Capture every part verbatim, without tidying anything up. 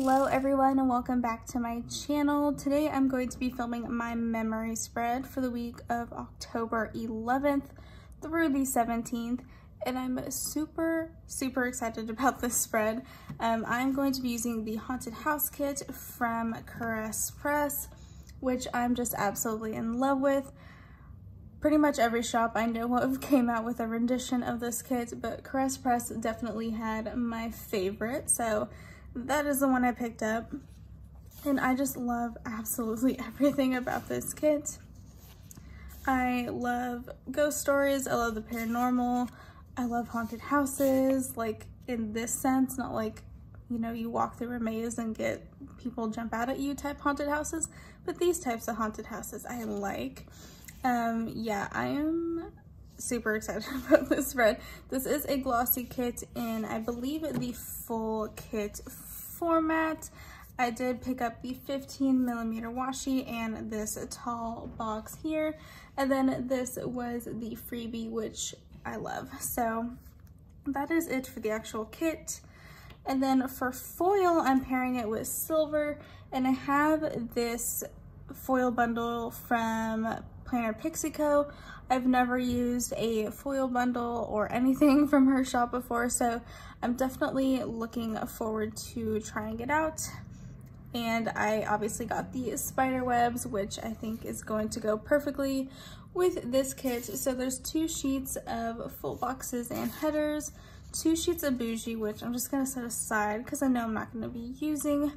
Hello everyone and welcome back to my channel. Today I'm going to be filming my memory spread for the week of October eleventh through the seventeenth, and I'm super super excited about this spread. Um, I'm going to be using the Haunted House Kit from Caress Press, which I'm just absolutely in love with. Pretty much every shop I know of came out with a rendition of this kit, but Caress Press definitely had my favorite, so that is the one I picked up. And I just love absolutely everything about this kit. I love ghost stories, I love the paranormal, I love haunted houses, like in this sense, not like, you know, you walk through a maze and get people jump out at you type haunted houses, but these types of haunted houses I like. Um, yeah, I am super excited about this spread. This is a glossy kit in, I believe, the full kit format. I did pick up the fifteen millimeter washi and this tall box here. And then this was the freebie, which I love. So that is it for the actual kit. And then for foil, I'm pairing it with silver. And I have this foil bundle from Planner Pixie Co. I've never used a foil bundle or anything from her shop before, so I'm definitely looking forward to trying it out. And I obviously got the spider webs, which I think is going to go perfectly with this kit. So there's two sheets of full boxes and headers, two sheets of bougie, which I'm just going to set aside because I know I'm not going to be using.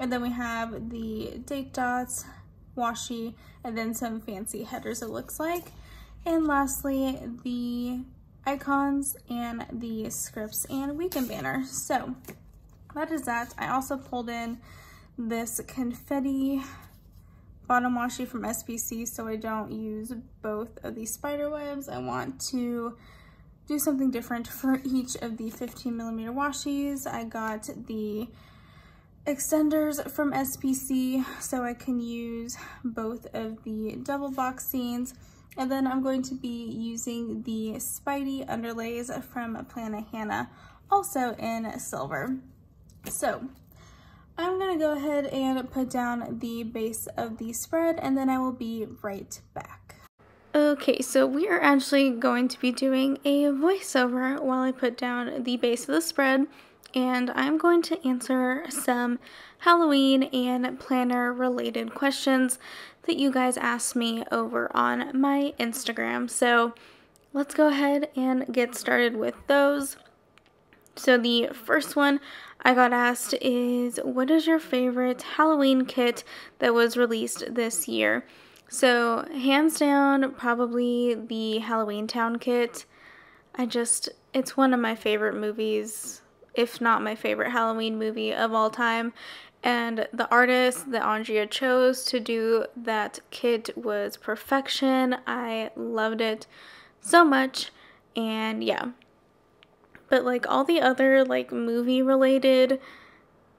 And then we have the date dots, washi, and then some fancy headers, it looks like. And lastly, the icons and the scripts and weekend banner. So that is that. I also pulled in this confetti bottom washi from S P C so I don't use both of these spider webs. I want to do something different for each of the fifteen millimeter washis. I got the extenders from S P C so I can use both of the double box scenes, and then I'm going to be using the Spidey underlays from Plannahannah, also in silver. So I'm gonna go ahead and put down the base of the spread and then I will be right back. Okay, so we are actually going to be doing a voiceover while I put down the base of the spread, and I'm going to answer some Halloween and planner related questions that you guys asked me over on my Instagram. So let's go ahead and get started with those. So the first one I got asked is, what is your favorite Halloween kit that was released this year? So hands down, probably the Halloween Town kit. I just, it's one of my favorite movies, if not my favorite Halloween movie of all time. And the artist that Andrea chose to do that kit was perfection. I loved it so much, and yeah. But like all the other like movie related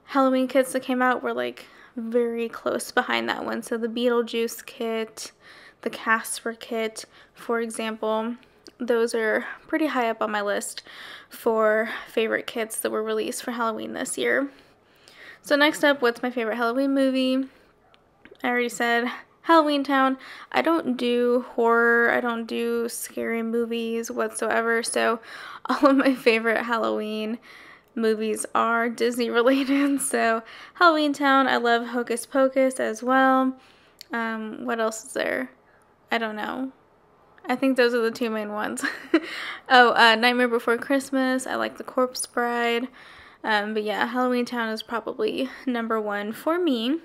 Halloween kits that came out were like very close behind that one. So the Beetlejuice kit, the Casper kit, for example, those are pretty high up on my list for favorite kits that were released for Halloween this year. So next up, what's my favorite Halloween movie? I already said Halloween Town. I don't do horror, I don't do scary movies whatsoever, so all of my favorite Halloween movies are Disney related. So Halloween Town, I love Hocus Pocus as well. Um, what else is there? I don't know. I think those are the two main ones. oh, uh, Nightmare Before Christmas. I like The Corpse Bride. Um, but yeah, Halloween Town is probably number one for me.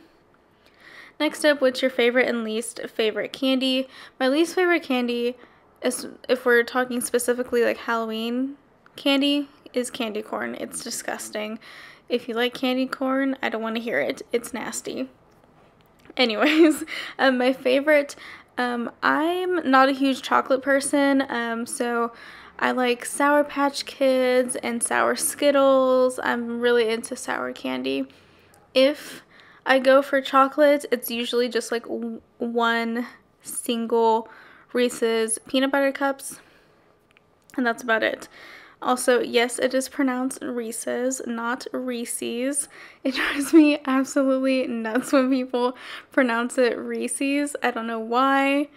Next up, what's your favorite and least favorite candy? My least favorite candy is, if we're talking specifically like Halloween candy, is candy corn. It's disgusting. If you like candy corn, I don't want to hear it. It's nasty. Anyways, um, my favorite... Um, I'm not a huge chocolate person, um, so I like Sour Patch Kids and Sour Skittles. I'm really into sour candy. If I go for chocolate, it's usually just like one single Reese's peanut butter cups, and that's about it. Also, yes, it is pronounced Reese's, not Reese's. It drives me absolutely nuts when people pronounce it Reese's. I don't know why.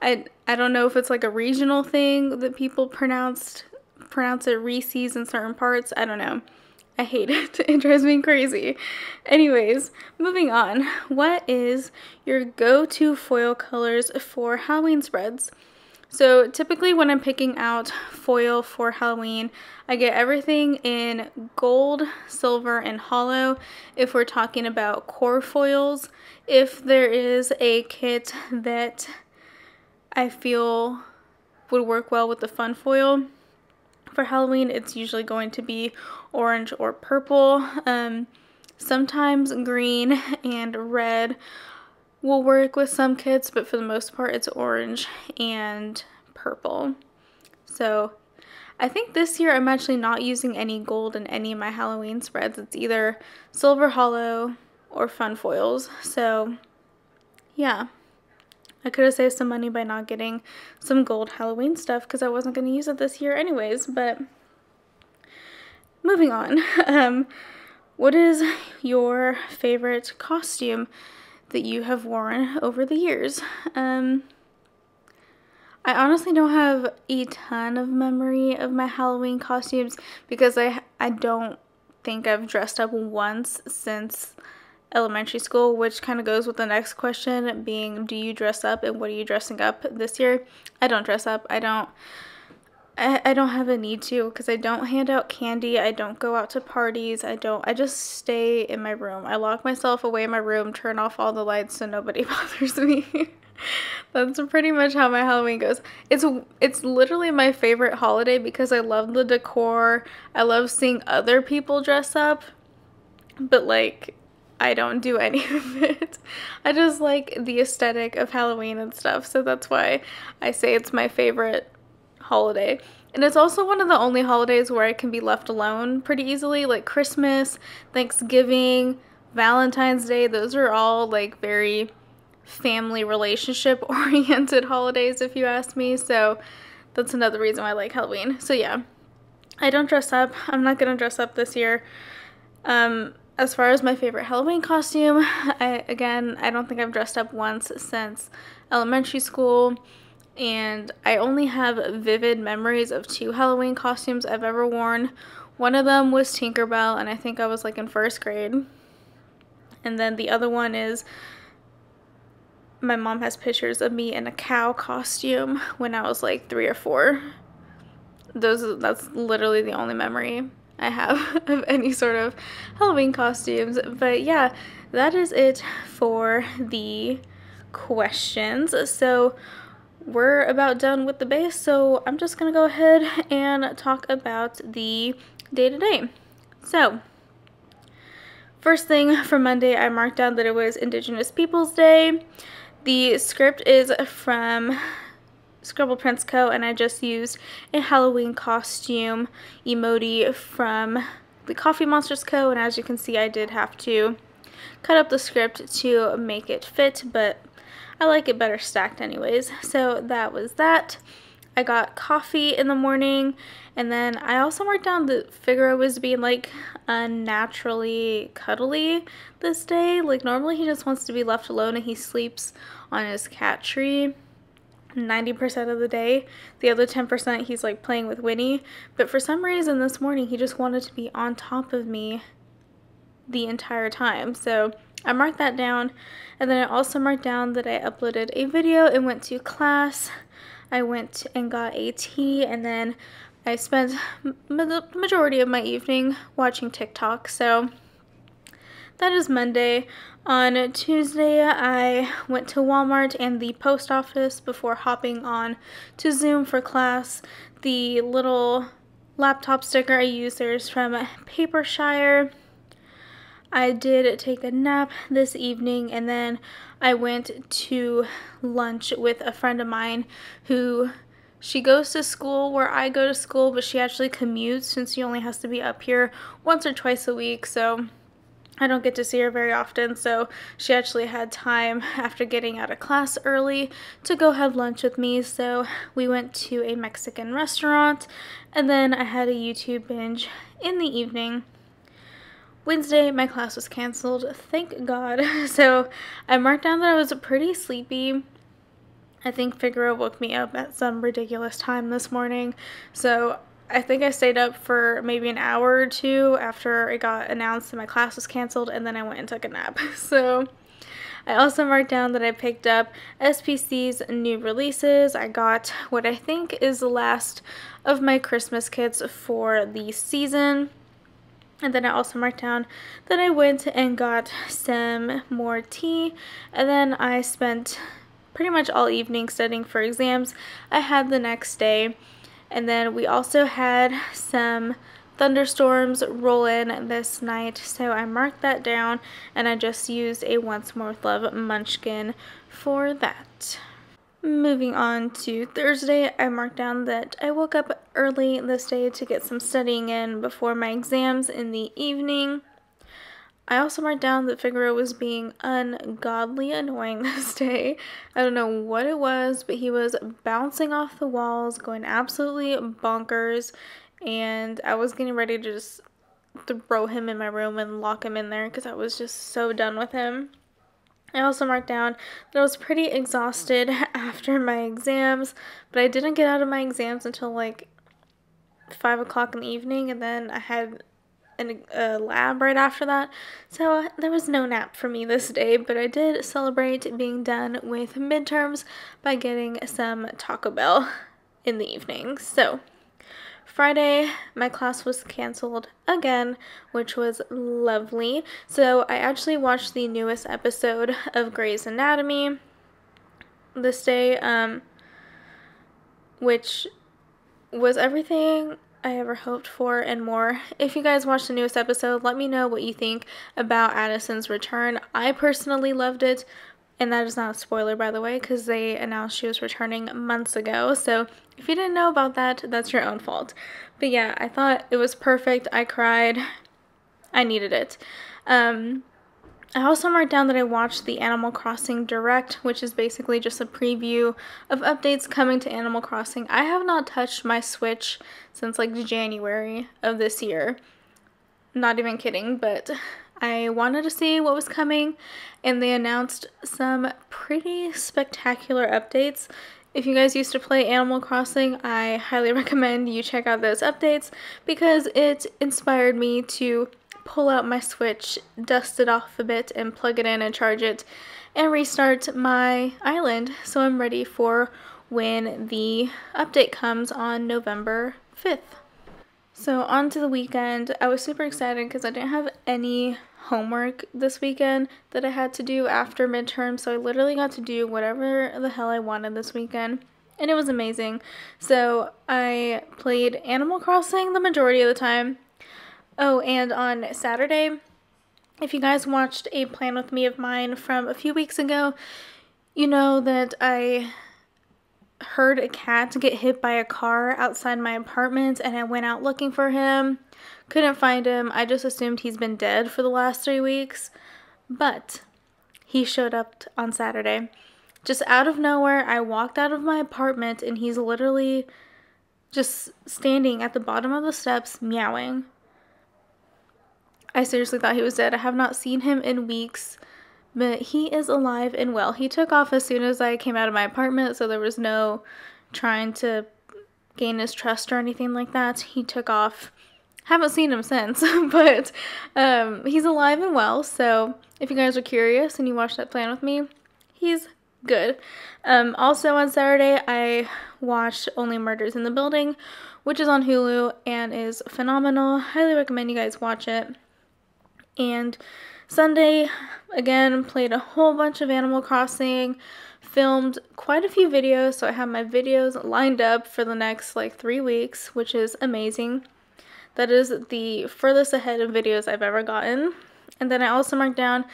I, I don't know if it's like a regional thing that people pronounced pronounce it Reese's in certain parts. I don't know. I hate it. It drives me crazy. Anyways, moving on. What is your go-to foil colors for Halloween spreads? So typically when I'm picking out foil for Halloween, I get everything in gold, silver, and hollow if we're talking about core foils. If there is a kit that I feel would work well with the fun foil for Halloween, it's usually going to be orange or purple. Um, sometimes green and red will work with some kits, but for the most part it's orange and purple. So I think this year I'm actually not using any gold in any of my Halloween spreads. It's either silver hollow or fun foils. So yeah, I could have saved some money by not getting some gold Halloween stuff because I wasn't going to use it this year anyways. But moving on, um, what is your favorite costume that you have worn over the years? Um, I honestly don't have a ton of memory of my Halloween costumes because I, I don't think I've dressed up once since elementary school, which kind of goes with the next question being, do you dress up and what are you dressing up this year? I don't dress up. I don't, I, I don't have a need to because I don't hand out candy. I don't go out to parties. I don't, I just stay in my room. I lock myself away in my room, turn off all the lights so nobody bothers me. That's pretty much how my Halloween goes. It's, it's literally my favorite holiday because I love the decor. I love seeing other people dress up, but like, I don't do any of it. I just like the aesthetic of Halloween and stuff, so that's why I say it's my favorite holiday. And it's also one of the only holidays where I can be left alone pretty easily, like Christmas, Thanksgiving, Valentine's Day. Those are all like very family relationship oriented holidays if you ask me, so that's another reason why I like Halloween. So yeah, I don't dress up. I'm not gonna dress up this year. Um, As far as my favorite Halloween costume, I, again, I don't think I've dressed up once since elementary school, and I only have vivid memories of two Halloween costumes I've ever worn. One of them was Tinkerbell, and I think I was like in first grade, and then the other one is, my mom has pictures of me in a cow costume when I was like three or four. Those, that's literally the only memory I have of any sort of Halloween costumes. But yeah, that is it for the questions. So we're about done with the base, so I'm just gonna go ahead and talk about the day-to-day. So first thing for Monday, I marked down that it was Indigenous Peoples Day. The script is from Scribble Prints Co, and I just used a Halloween costume emoji from the Coffee Monsters Co, and as you can see I did have to cut up the script to make it fit, but I like it better stacked anyways. So that was that. I got coffee in the morning, and then I also marked down that Figaro was being like unnaturally cuddly this day. Like normally he just wants to be left alone and he sleeps on his cat tree ninety percent of the day. The other ten percent he's like playing with Winnie, but for some reason this morning he just wanted to be on top of me the entire time. So I marked that down, and then I also marked down that I uploaded a video and went to class. I went and got a tea, and then I spent the majority of my evening watching TikTok. So that is Monday. On Tuesday, I went to Walmart and the post office before hopping on to Zoom for class. The little laptop sticker I used there is from Papershire. I did take a nap this evening, and then I went to lunch with a friend of mine who, she goes to school where I go to school, but she actually commutes since she only has to be up here once or twice a week, so I don't get to see her very often, so she actually had time after getting out of class early to go have lunch with me. So we went to a Mexican restaurant, and then I had a YouTube binge in the evening. Wednesday, my class was canceled, thank God. So I marked down that I was pretty sleepy. I think Figaro woke me up at some ridiculous time this morning, so I think I stayed up for maybe an hour or two after it got announced that my class was canceled, and then I went and took a nap. So I also marked down that I picked up S P C's new releases. I got what I think is the last of my Christmas kits for the season. And then I also marked down that I went and got some more tea, and then I spent pretty much all evening studying for exams I had the next day. And then we also had some thunderstorms roll in this night, so I marked that down, and I just used a Once More With Love munchkin for that. Moving on to Thursday, I marked down that I woke up early this day to get some studying in before my exams in the evening. I also marked down that Figaro was being ungodly annoying this day. I don't know what it was, but he was bouncing off the walls, going absolutely bonkers, and I was getting ready to just throw him in my room and lock him in there because I was just so done with him. I also marked down that I was pretty exhausted after my exams, but I didn't get out of my exams until like five o'clock in the evening, and then I had and a lab right after that, so there was no nap for me this day. But I did celebrate being done with midterms by getting some Taco Bell in the evening. So Friday, my class was canceled again, which was lovely, so I actually watched the newest episode of Grey's Anatomy this day, um, which was everything I ever hoped for and more. If you guys watched the newest episode, let me know what you think about Addison's return. I personally loved it, and that is not a spoiler, by the way, because they announced she was returning months ago, so if you didn't know about that, that's your own fault. But yeah, I thought it was perfect. I cried. I needed it. Um, I also marked down that I watched the Animal Crossing Direct, which is basically just a preview of updates coming to Animal Crossing. I have not touched my Switch since like January of this year. Not even kidding, but I wanted to see what was coming, and they announced some pretty spectacular updates. If you guys used to play Animal Crossing, I highly recommend you check out those updates because it inspired me to pull out my Switch, dust it off a bit, and plug it in and charge it and restart my island, so I'm ready for when the update comes on November fifth. So on to the weekend. I was super excited because I didn't have any homework this weekend that I had to do after midterm, so I literally got to do whatever the hell I wanted this weekend, and it was amazing. So I played Animal Crossing the majority of the time. Oh, and on Saturday, if you guys watched a plan with me of mine from a few weeks ago, you know that I heard a cat get hit by a car outside my apartment, and I went out looking for him. Couldn't find him. I just assumed he's been dead for the last three weeks, but he showed up on Saturday. Just out of nowhere, I walked out of my apartment, and he's literally just standing at the bottom of the steps meowing. I seriously thought he was dead. I have not seen him in weeks, but he is alive and well. He took off as soon as I came out of my apartment, so there was no trying to gain his trust or anything like that. He took off. Haven't seen him since, but um, he's alive and well, so if you guys are curious and you watched that plan with me, he's good. Um, also on Saturday, I watched Only Murders in the Building, which is on Hulu and is phenomenal. Highly recommend you guys watch it. And Sunday, again, played a whole bunch of Animal Crossing, filmed quite a few videos, so I have my videos lined up for the next like three weeks, which is amazing. That is the furthest ahead of videos I've ever gotten. And then I also marked down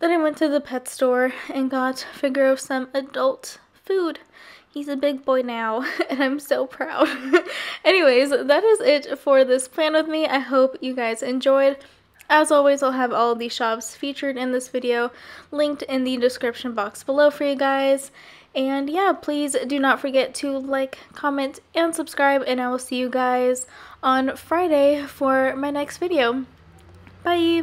that I went to the pet store and got Figaro some adult food. He's a big boy now, and I'm so proud. Anyways, that is it for this plan with me. I hope you guys enjoyed. As always, I'll have all of the shops featured in this video linked in the description box below for you guys. And yeah, please do not forget to like, comment, and subscribe, and I will see you guys on Friday for my next video. Bye!